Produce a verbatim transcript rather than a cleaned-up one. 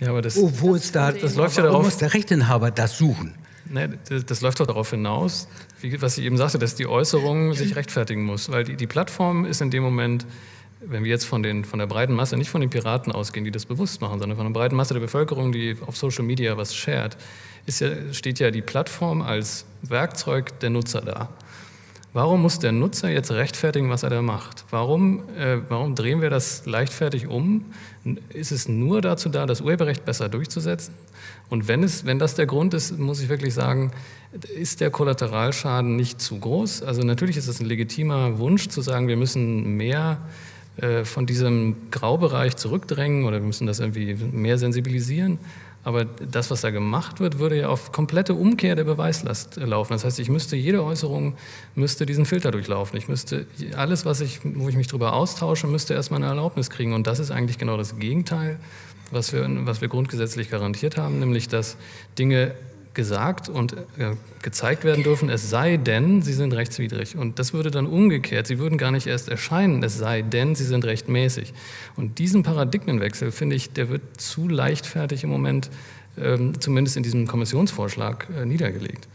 Ja, aber das, oh, wo das, ist da, das läuft ja darauf, muss der Rechteinhaber das suchen. Ne, das, das läuft doch darauf hinaus, wie, was ich eben sagte, dass die Äußerung sich rechtfertigen muss. Weil die, die Plattform ist in dem Moment, wenn wir jetzt von, den, von der breiten Masse, nicht von den Piraten ausgehen, die das bewusst machen, sondern von der breiten Masse der Bevölkerung, die auf Social Media was shared, ist ja, steht ja die Plattform als Werkzeug der Nutzer da. Warum muss der Nutzer jetzt rechtfertigen, was er da macht? Warum, äh, warum drehen wir das leichtfertig um? Ist es nur dazu da, das Urheberrecht besser durchzusetzen? Und wenn, es, wenn das der Grund ist, muss ich wirklich sagen, ist der Kollateralschaden nicht zu groß? Also natürlich ist es ein legitimer Wunsch zu sagen, wir müssen mehr äh, von diesem Graubereich zurückdrängen oder wir müssen das irgendwie mehr sensibilisieren. Aber das, was da gemacht wird, würde ja auf komplette Umkehr der Beweislast laufen. Das heißt, ich müsste jede Äußerung müsste diesen Filter durchlaufen. Ich müsste alles, was ich, wo ich mich darüber austausche, müsste erstmal eine Erlaubnis kriegen. Und das ist eigentlich genau das Gegenteil, was wir, was wir grundgesetzlich garantiert haben, nämlich dass Dinge gesagt und äh, gezeigt werden dürfen, es sei denn, sie sind rechtswidrig. Und das würde dann umgekehrt, sie würden gar nicht erst erscheinen, es sei denn, sie sind rechtmäßig. Und diesen Paradigmenwechsel, finde ich, der wird zu leichtfertig im Moment, ähm, zumindest in diesem Kommissionsvorschlag, äh, niedergelegt.